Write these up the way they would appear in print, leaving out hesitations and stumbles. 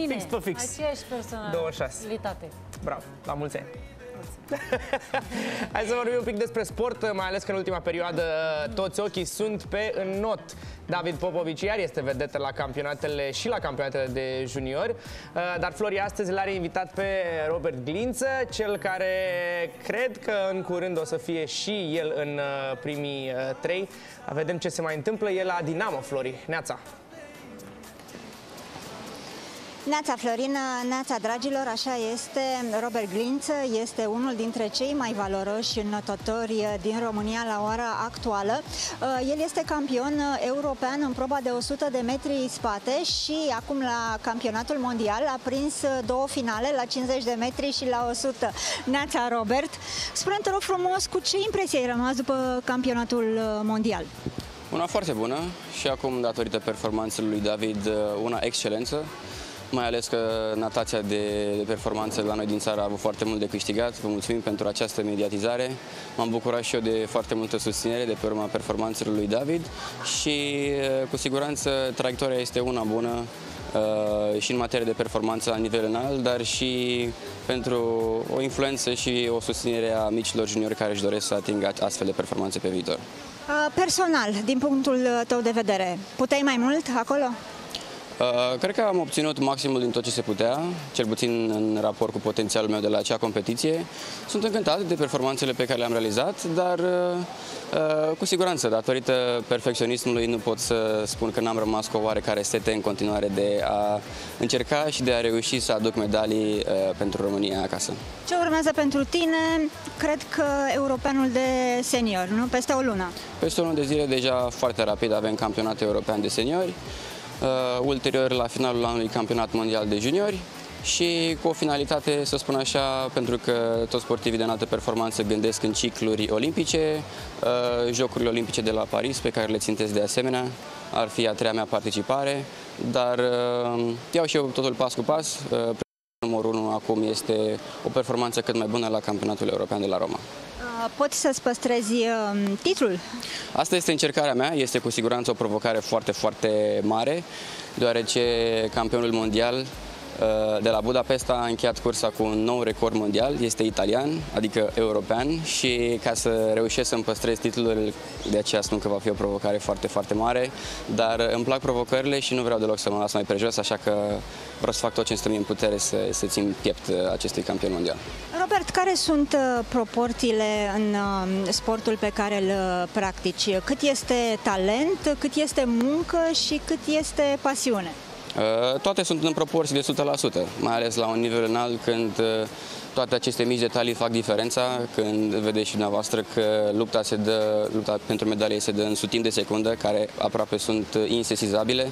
mine. Fix pe fix. Aceeași personalitate. Bravo, la mulți ani. Hai să vorbim un pic despre sport, mai ales că în ultima perioadă toți ochii sunt pe înot. David Popovici iar este vedetă la campionatele și la campionatele de juniori, dar Florii astăzi l-are invitat pe Robert Glință, cel care cred că în curând o să fie și el în primii trei. Vedem ce se mai întâmplă, e la Dinamo, Florii. Neața! Neața, Florina, neața, dragilor, așa este. Robert Glință este unul dintre cei mai valoroși notători din România la ora actuală. El este campion european în proba de 100 de metri spate și acum la campionatul mondial a prins două finale, la 50 de metri și la 100. Neața, Robert, spune-mi, te rog frumos, cu ce impresie ai rămas după campionatul mondial? Una foarte bună și acum, datorită performanțelor lui David, una excelență. Mai ales că natația de performanță la noi din țară a avut foarte mult de câștigat. Vă mulțumim pentru această mediatizare. M-am bucurat și eu de foarte multă susținere de pe urma performanțelor lui David și cu siguranță traiectoria este una bună și în materie de performanță la nivel înalt, dar și pentru o influență și o susținere a micilor juniori care își doresc să atingă astfel de performanțe pe viitor. Personal, din punctul tău de vedere, puteai mai mult acolo? Cred că am obținut maximul din tot ce se putea, cel puțin în raport cu potențialul meu de la acea competiție. Sunt încântat de performanțele pe care le-am realizat, dar cu siguranță, datorită perfecționismului, nu pot să spun că n-am rămas cu o oarecare sete în continuare de a încerca și de a reuși să aduc medalii pentru România acasă. Ce urmează pentru tine? Cred că europeanul de senior, nu? Peste o lună. Peste o lună de zile, deja foarte rapid, avem campionatul european de seniori. Ulterior la finalul anului campionat mondial de juniori și cu o finalitate, să spun așa, pentru că toți sportivii de înaltă performanță gândesc în cicluri olimpice, Jocurile Olimpice de la Paris, pe care le țintesc de asemenea, ar fi a treia mea participare, dar iau și eu totul pas cu pas. Numărul 1 acum este o performanță cât mai bună la campionatul european de la Roma. Poți să-ți păstrezi titlul? Asta este încercarea mea, este cu siguranță o provocare foarte, foarte mare, deoarece campionul mondial de la Budapesta a încheiat cursa cu un nou record mondial, este italian, adică european, și ca să reușesc să-mi păstrez titlul, de aceea spun că va fi o provocare foarte, foarte mare, dar îmi plac provocările și nu vreau deloc să mă las mai pe jos, așa că vreau să fac tot ce îmi stă în putere să țin piept acestui campion mondial. Robert, care sunt proporțiile în sportul pe care îl practici? Cât este talent, cât este muncă și cât este pasiune? Toate sunt în proporții de 100%, mai ales la un nivel înalt, când toate aceste mici detalii fac diferența, când vedeți și dumneavoastră că lupta pentru medalie se dă în sutimi de secundă, care aproape sunt insesizabile.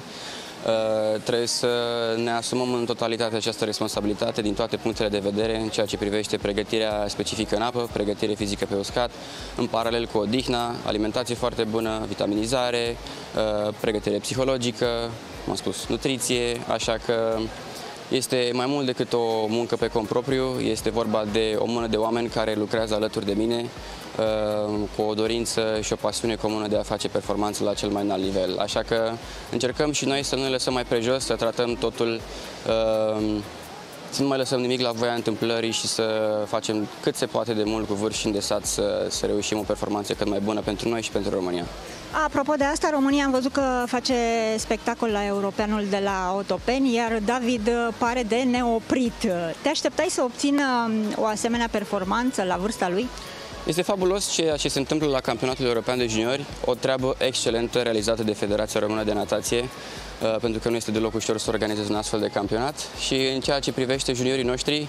Trebuie să ne asumăm în totalitate această responsabilitate din toate punctele de vedere în ceea ce privește pregătirea specifică în apă, pregătire fizică pe uscat, în paralel cu odihna, alimentație foarte bună, vitaminizare, pregătire psihologică, cum am spus, nutriție, așa că este mai mult decât o muncă pe cont propriu, este vorba de o mână de oameni care lucrează alături de mine cu o dorință și o pasiune comună de a face performanță la cel mai înalt nivel. Așa că încercăm și noi să nu ne lăsăm mai pe jos, să tratăm totul, să nu mai lăsăm nimic la voia întâmplării și să facem cât se poate de mult cu vârf și îndesat să reușim o performanță cât mai bună pentru noi și pentru România. Apropo de asta, România am văzut că face spectacol la europeanul de la Otopeni, iar David pare de neoprit. Te așteptai să obțină o asemenea performanță la vârsta lui? Este fabulos ceea ce se întâmplă la campionatul european de juniori, o treabă excelentă realizată de Federația Română de Natație, pentru că nu este deloc ușor să organizezi un astfel de campionat. Și în ceea ce privește juniorii noștri,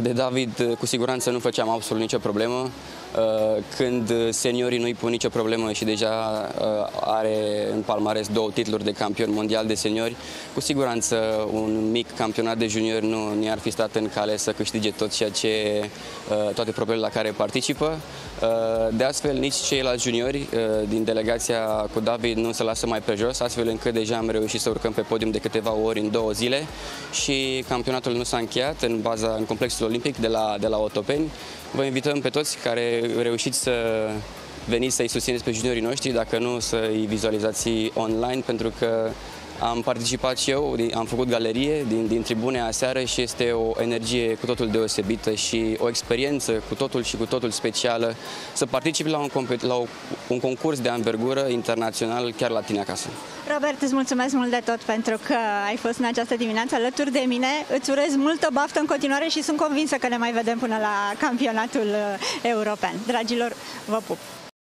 de David cu siguranță nu făceam absolut nicio problemă. Când seniorii nu-i pun nicio problemă și deja are în palmares două titluri de campion mondial de seniori, cu siguranță un mic campionat de juniori nu ne-ar fi stat în cale să câștige tot ceea ce, toate problemele la care participă. De astfel, nici ceilalți juniori din delegația cu David nu se lasă mai pe jos, astfel încât deja am reușit să urcăm pe podium de câteva ori în 2 zile și campionatul nu s-a încheiat în complexul olimpic de la Otopeni. Vă invităm pe toți care reușiți să veniți să-i susțineți pe juniorii noștri, dacă nu să-i vizualizați online, pentru că Am participat și eu, am făcut galerie din tribune aseară și este o energie cu totul deosebită și o experiență cu totul specială să participi la un concurs de anvergură internațional chiar la tine acasă. Robert, îți mulțumesc mult de tot pentru că ai fost în această dimineață alături de mine. Îți urez multă baftă în continuare și sunt convinsă că ne mai vedem până la campionatul european. Dragilor, vă pup!